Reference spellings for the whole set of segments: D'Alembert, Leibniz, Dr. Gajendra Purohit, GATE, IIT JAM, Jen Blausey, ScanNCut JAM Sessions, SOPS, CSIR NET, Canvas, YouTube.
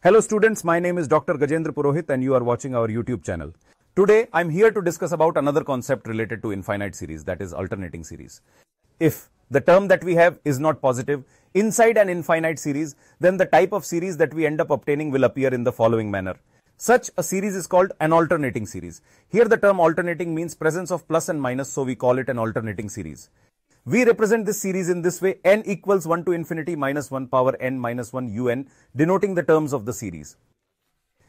Hello students, my name is Dr. Gajendra Purohit and you are watching our YouTube channel. Today I am here to discuss about another concept related to infinite series, that is alternating series. If the term that we have is not positive inside an infinite series, then the type of series that we end up obtaining will appear in the following manner. Such a series is called an alternating series. Here the term alternating means presence of plus and minus, so we call it an alternating series. We represent this series in this way: n equals 1 to infinity minus 1 power n minus 1 un, denoting the terms of the series.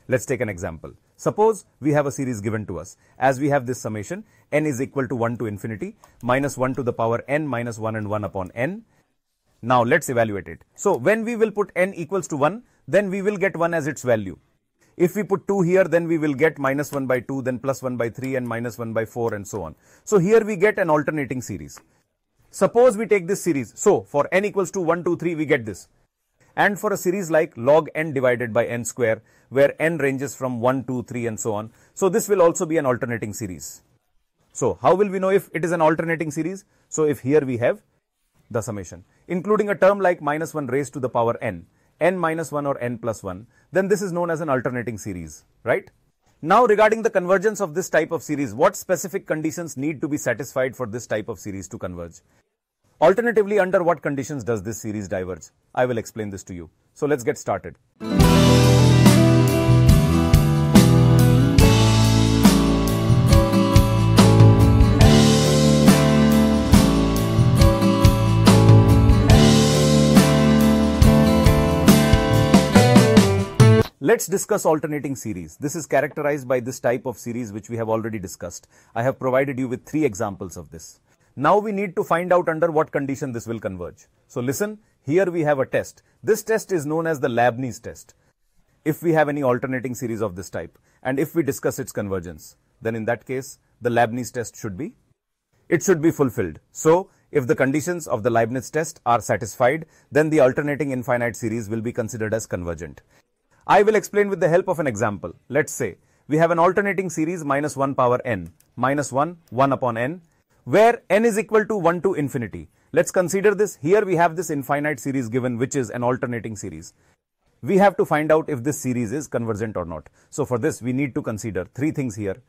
Let's take an example. Suppose we have a series given to us. As we have this summation, n is equal to 1 to infinity minus 1 to the power n minus 1 and 1 upon n. Now let's evaluate it. So when we will put n equals to 1, then we will get 1 as its value. If we put 2 here, then we will get minus 1 by 2, then plus 1 by 3 and minus 1 by 4 and so on. So here we get an alternating series. Suppose we take this series, so for n equals to 1, 2, 3 we get this, and for a series like log n divided by n square, where n ranges from 1, 2, 3 and so on, so this will also be an alternating series. So how will we know if it is an alternating series? So if here we have the summation, including a term like minus 1 raised to the power n, n minus 1 or n plus 1, then this is known as an alternating series, right? Now regarding the convergence of this type of series, what specific conditions need to be satisfied for this type of series to converge? Alternatively, under what conditions does this series diverge? I will explain this to you. So let's get started. Let's discuss alternating series. This is characterized by this type of series which we have already discussed. I have provided you with 3 examples of this. Now we need to find out under what condition this will converge. So listen, here we have a test. This test is known as the Leibniz test. If we have any alternating series of this type and if we discuss its convergence, then in that case the Leibniz test should be fulfilled. So if the conditions of the Leibniz test are satisfied, then the alternating infinite series will be considered as convergent. I will explain with the help of an example. Let's say we have an alternating series minus 1 power n, minus 1, 1 upon n, where n is equal to 1 to infinity. Let's consider this. Here we have this infinite series given, which is an alternating series. We have to find out if this series is convergent or not. So for this, we need to consider 3 things here.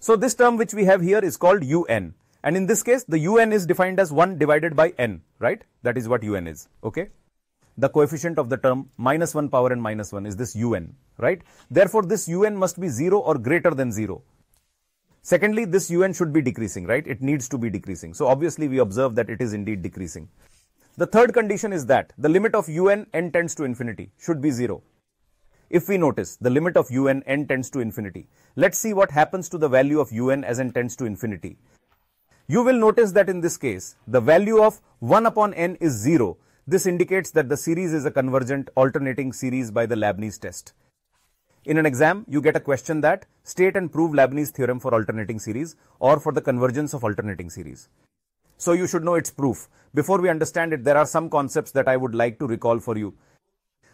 So this term which we have here is called un. And in this case, the un is defined as 1 divided by n, right? That is what un is, okay? The coefficient of the term minus 1 power n minus 1 is this un, right? Therefore, this un must be 0 or greater than 0. Secondly, this un should be decreasing, right? It needs to be decreasing. So obviously, we observe that it is indeed decreasing. The third condition is that the limit of un n tends to infinity should be 0. If we notice the limit of un n tends to infinity, let's see what happens to the value of un as n tends to infinity. You will notice that in this case, the value of 1 upon n is 0. This indicates that the series is a convergent alternating series by the Leibniz test. In an exam, you get a question that state and prove Leibniz theorem for alternating series or for the convergence of alternating series. So you should know its proof. Before we understand it, there are some concepts that I would like to recall for you.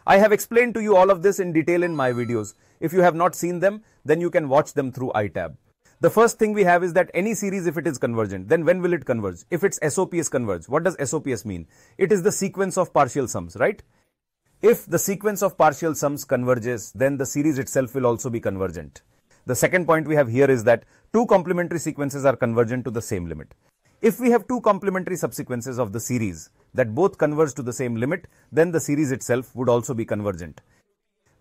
I have explained to you all of this in detail in my videos. If you have not seen them, then you can watch them through iTab. The first thing we have is that any series, if it is convergent, then when will it converge? If its SOPs converge, what does SOPs mean? It is the sequence of partial sums, right? If the sequence of partial sums converges, then the series itself will also be convergent. The second point we have here is that two complementary sequences are convergent to the same limit. If we have two complementary subsequences of the series that both converge to the same limit, then the series itself would also be convergent.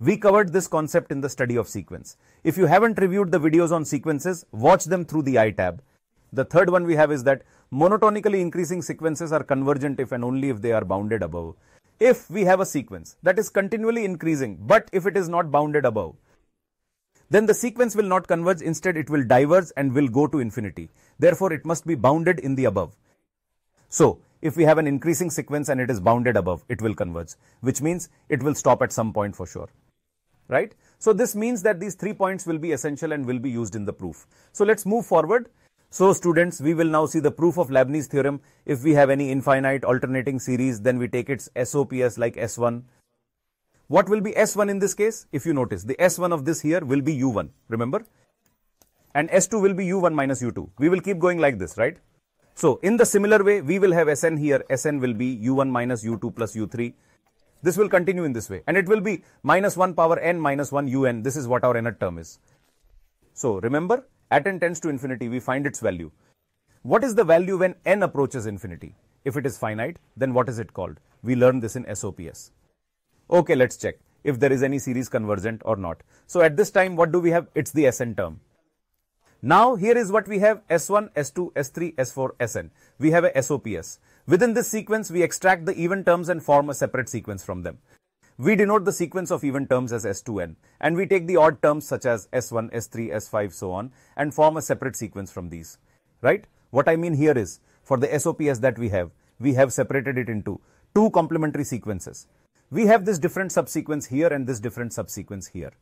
We covered this concept in the study of sequence. If you haven't reviewed the videos on sequences, watch them through the iTab. The third one we have is that monotonically increasing sequences are convergent if and only if they are bounded above. If we have a sequence that is continually increasing, but if it is not bounded above, then the sequence will not converge. Instead, it will diverge and will go to infinity. Therefore, it must be bounded in the above. So, if we have an increasing sequence and it is bounded above, it will converge, which means it will stop at some point for sure. Right? So this means that these 3 points will be essential and will be used in the proof. So let's move forward. So students, we will now see the proof of Leibniz theorem. If we have any infinite alternating series, then we take its SOPs like S1. What will be S1 in this case? If you notice, the S1 of this here will be U1, remember? And S2 will be U1 minus U2. We will keep going like this, right? So in the similar way, we will have Sn here. Sn will be U1 minus U2 plus U3. This will continue in this way, and it will be minus 1 power n minus 1 un. This is what our nth term is. So remember, at n tends to infinity, we find its value. What is the value when n approaches infinity? If it is finite, then what is it called? We learned this in SOPS. Okay, let's check if there is any series convergent or not. So at this time, what do we have? It's the Sn term. Now here is what we have: S1, S2, S3, S4, Sn. We have a SOPS. Within this sequence, we extract the even terms and form a separate sequence from them. We denote the sequence of even terms as S2n, and we take the odd terms such as S1, S3, S5, so on, and form a separate sequence from these, right? What I mean here is, for the SOPS that we have separated it into two complementary sequences. We have this different subsequence here and this different subsequence here.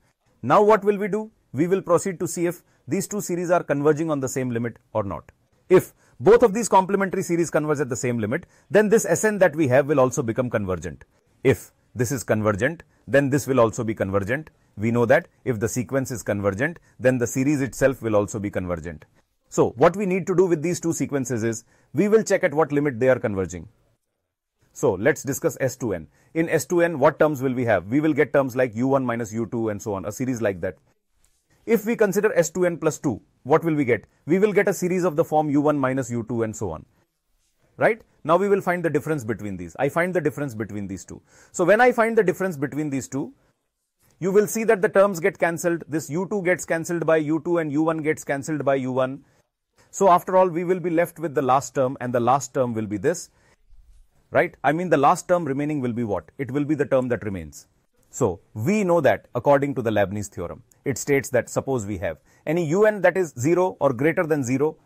Now what will we do? We will proceed to see if these two series are converging on the same limit or not. If both of these complementary series converge at the same limit, then this Sn that we have will also become convergent. If this is convergent, then this will also be convergent. We know that if the sequence is convergent, then the series itself will also be convergent. So what we need to do with these two sequences is, we will check at what limit they are converging. So let's discuss S2n. In S2n, what terms will we have? We will get terms like u1 minus u2 and so on, a series like that. If we consider S2n plus 2, what will we get? We will get a series of the form u1 minus u2 and so on. Right? Now we will find the difference between these. I find the difference between these two. So when I find the difference between these two, you will see that the terms get cancelled. This u2 gets cancelled by u2 and u1 gets cancelled by u1. So after all, we will be left with the last term, and the last term will be this. Right? I mean, the last term remaining will be what? It will be the term that remains. So we know that according to the Leibniz theorem, it states that suppose we have any un that is 0 or greater than 0,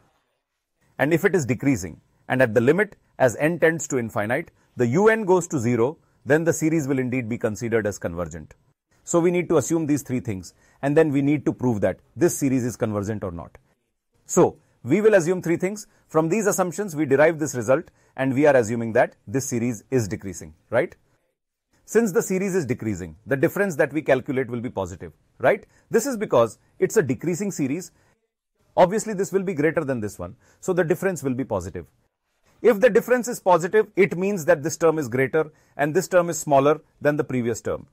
and if it is decreasing, and at the limit as n tends to infinite, the un goes to 0, then the series will indeed be considered as convergent. So we need to assume these three things, and then we need to prove that this series is convergent or not. So we will assume three things. From these assumptions, we derive this result, and we are assuming that this series is decreasing, right? Since the series is decreasing, the difference that we calculate will be positive, right? This is because it's a decreasing series. Obviously, this will be greater than this one, so the difference will be positive. If the difference is positive, it means that this term is greater and this term is smaller than the previous term.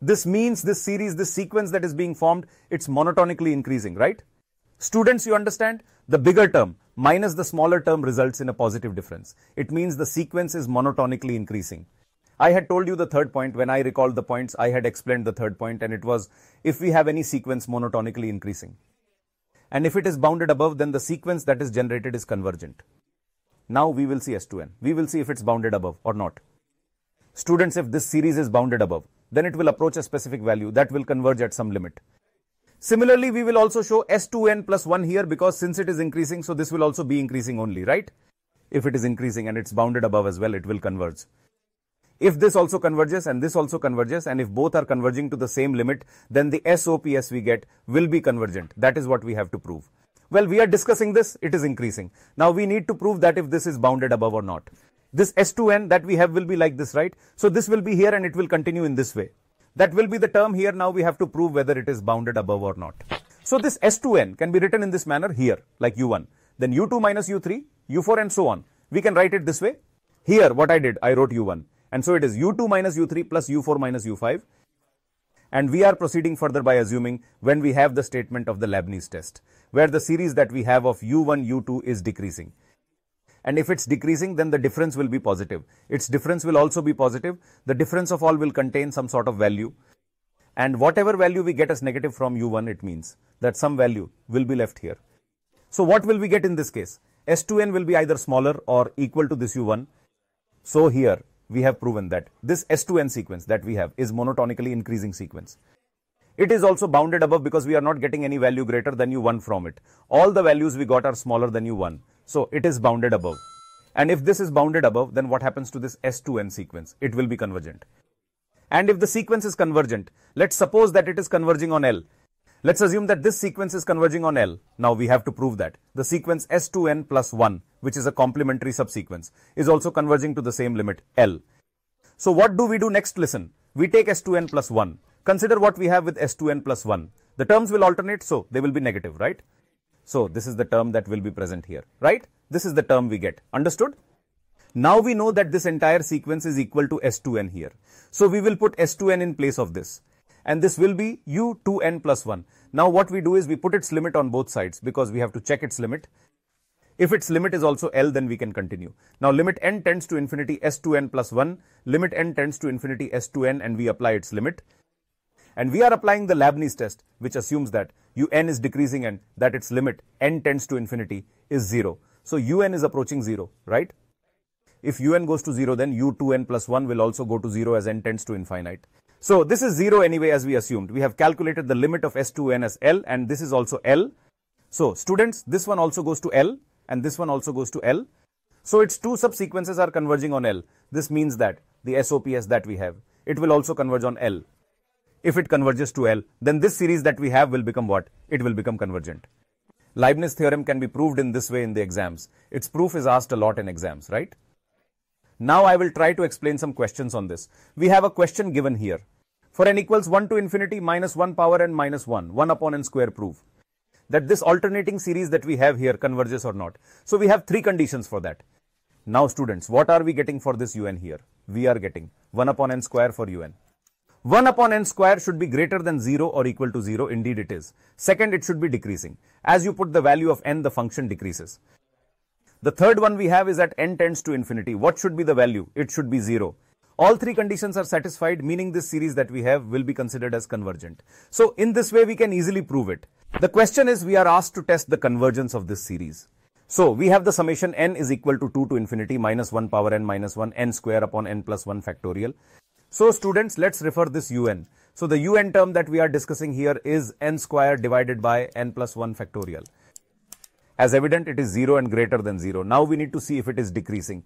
This means this series, this sequence that is being formed, it's monotonically increasing, right? Students, you understand? The bigger term minus the smaller term results in a positive difference. It means the sequence is monotonically increasing. I had told you the third point. When I recalled the points, I had explained the third point, and it was if we have any sequence monotonically increasing, and if it is bounded above, then the sequence that is generated is convergent. Now we will see S2n. We will see if it's bounded above or not. Students, if this series is bounded above, then it will approach a specific value that will converge at some limit. Similarly, we will also show S2n plus 1 here, because since it is increasing, so this will also be increasing only, right? If it is increasing and it's bounded above as well, it will converge. If this also converges and this also converges, and if both are converging to the same limit, then the SOPS we get will be convergent. That is what we have to prove. Well, we are discussing this, it is increasing. Now we need to prove that if this is bounded above or not. This S2n that we have will be like this, right? So this will be here and it will continue in this way. That will be the term here. Now we have to prove whether it is bounded above or not. So this S2n can be written in this manner here, like u1, then u2 minus u3, u4 and so on. We can write it this way. Here what I did, I wrote u1. And so it is u2 minus u3 plus u4 minus u5. And we are proceeding further by assuming when we have the statement of the Leibniz test, where the series that we have of u1, u2 is decreasing. And if it's decreasing, then the difference will be positive. Its difference will also be positive. The difference of all will contain some sort of value. And whatever value we get as negative from u1, it means that some value will be left here. So what will we get in this case? S2n will be either smaller or equal to this u1. So here we have proven that this S2n sequence that we have is monotonically increasing sequence. It is also bounded above because we are not getting any value greater than u1 from it. All the values we got are smaller than u1. So it is bounded above. And if this is bounded above, then what happens to this S2n sequence? It will be convergent. And if the sequence is convergent, let's suppose that it is converging on L. Let's assume that this sequence is converging on L. Now we have to prove that the sequence S2n plus 1, which is a complementary subsequence, is also converging to the same limit, L. So what do we do next? Listen, we take S2n plus 1. Consider what we have with S2n plus 1. The terms will alternate, so they will be negative, right? So this is the term that will be present here, right? This is the term we get. Understood? Now we know that this entire sequence is equal to S2n here. So we will put S2n in place of this. And this will be U2n plus 1. Now what we do is we put its limit on both sides because we have to check its limit. If its limit is also L, then we can continue. Now limit n tends to infinity S2n plus 1, limit n tends to infinity S2n, and we apply its limit. And we are applying the Leibniz test, which assumes that un is decreasing and that its limit n tends to infinity is 0. So un is approaching 0, right? If un goes to 0, then u2n plus 1 will also go to 0 as n tends to infinite. So this is 0 anyway, as we assumed. We have calculated the limit of S2n as L, and this is also L. So students, this one also goes to L, and this one also goes to L. So its two subsequences are converging on L. This means that the SOPS that we have, it will also converge on L. If it converges to L, then this series that we have will become what? It will become convergent. Leibniz theorem can be proved in this way in the exams. Its proof is asked a lot in exams, right? Now I will try to explain some questions on this. We have a question given here. For n equals 1 to infinity minus 1 power n minus 1, 1 upon n square, prove that this alternating series that we have here converges or not. So we have three conditions for that. Now students, what are we getting for this un here? We are getting 1 upon n square for un. 1 upon n square should be greater than 0 or equal to 0. Indeed it is. Second, it should be decreasing. As you put the value of n, the function decreases. The third one we have is that n tends to infinity. What should be the value? It should be 0. All three conditions are satisfied, meaning this series that we have will be considered as convergent. So in this way, we can easily prove it. The question is, we are asked to test the convergence of this series. So we have the summation n is equal to 2 to infinity minus 1 power n minus 1 n square upon n plus 1 factorial. So students, let's refer this un. So the un term that we are discussing here is n square divided by n plus 1 factorial. As evident, it is 0 and greater than 0. Now we need to see if it is decreasing.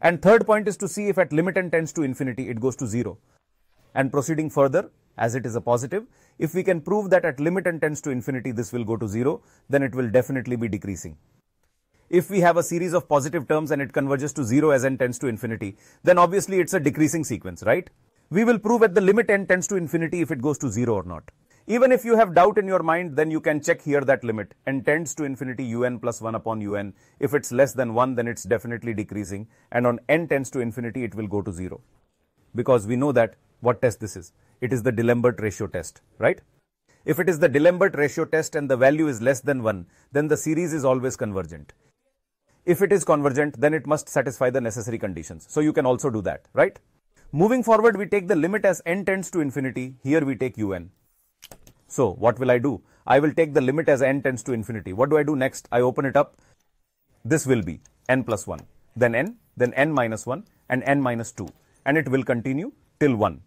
And third point is to see if at limit n tends to infinity, it goes to 0. And proceeding further, as it is a positive, if we can prove that at limit n tends to infinity, this will go to 0, then it will definitely be decreasing. If we have a series of positive terms and it converges to 0 as n tends to infinity, then obviously it's a decreasing sequence, right? We will prove at the limit n tends to infinity if it goes to 0 or not. Even if you have doubt in your mind, then you can check here that limit n tends to infinity un plus 1 upon un. If it's less than 1, then it's definitely decreasing. And on n tends to infinity, it will go to 0. Because we know that what test this is. It is the D'Alembert ratio test, right? If it is the D'Alembert ratio test and the value is less than 1, then the series is always convergent. If it is convergent, then it must satisfy the necessary conditions. So you can also do that, right? Moving forward, we take the limit as n tends to infinity. Here we take un. So what will I do? I will take the limit as n tends to infinity. What do I do next? I open it up. This will be n plus 1, then n minus 1, and n minus 2. And it will continue till 1.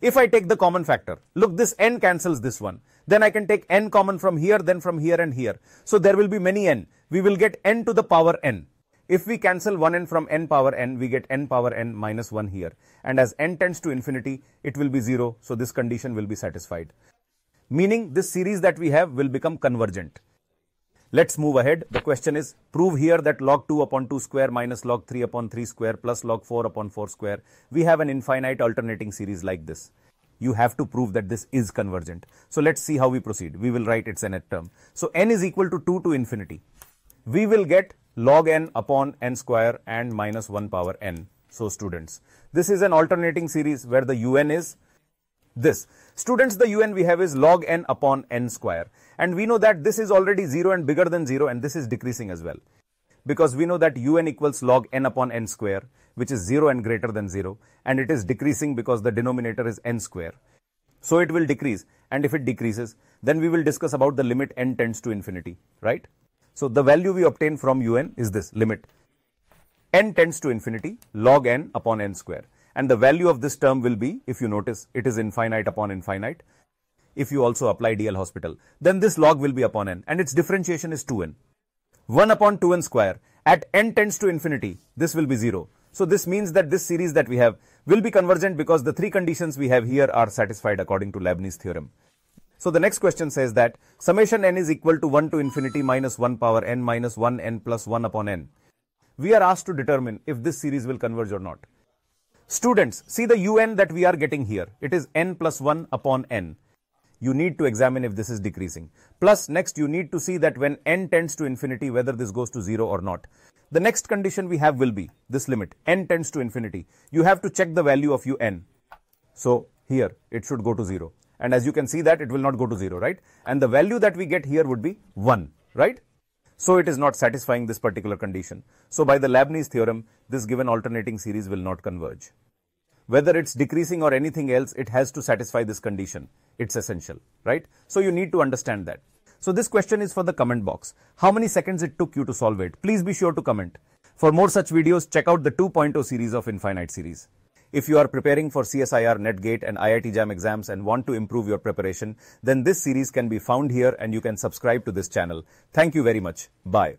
If I take the common factor, look, this n cancels this one. Then I can take n common from here, then from here and here. So there will be many n. We will get n to the power n. If we cancel 1n from n power n, we get n power n minus 1 here. And as n tends to infinity, it will be 0. So this condition will be satisfied. Meaning this series that we have will become convergent. Let's move ahead. The question is, prove here that log 2 upon 2 square minus log 3 upon 3 square plus log 4 upon 4 square. We have an infinite alternating series like this. You have to prove that this is convergent. So let's see how we proceed. We will write its nth term. So n is equal to 2 to infinity. We will get log n upon n square and minus 1 power n. So students, this is an alternating series where the un is this. Students, the un we have is log n upon n square. And we know that this is already 0 and bigger than 0, and this is decreasing as well. Because we know that un equals log n upon n square, which is 0 and greater than 0. And it is decreasing because the denominator is n square. So it will decrease. And if it decreases, then we will discuss about the limit n tends to infinity, right? So the value we obtain from un is this limit n tends to infinity log n upon n square. And the value of this term will be, if you notice, it is infinite upon infinite. If you also apply DL Hospital, then this log will be upon n, and its differentiation is 2n. 1 upon 2n square. At n tends to infinity, this will be 0. So this means that this series that we have will be convergent because the three conditions we have here are satisfied according to Leibniz theorem. So the next question says that summation n is equal to 1 to infinity minus 1 power n minus 1 n plus 1 upon n. We are asked to determine if this series will converge or not. Students, see the un that we are getting here. It is n plus 1 upon n. you need to examine if this is decreasing. Plus, next you need to see that when n tends to infinity, whether this goes to 0 or not. The next condition we have will be this limit, n tends to infinity. You have to check the value of un. So here it should go to 0. And as you can see that it will not go to 0, right? And the value that we get here would be 1, right? So it is not satisfying this particular condition. So by the Leibniz theorem, this given alternating series will not converge. Whether it's decreasing or anything else, it has to satisfy this condition. It's essential, right? So you need to understand that. So this question is for the comment box. How many seconds it took you to solve it? Please be sure to comment. For more such videos, check out the 2.0 series of Infinite series. If you are preparing for CSIR NET, GATE and IIT JAM exams and want to improve your preparation, then this series can be found here and you can subscribe to this channel. Thank you very much. Bye.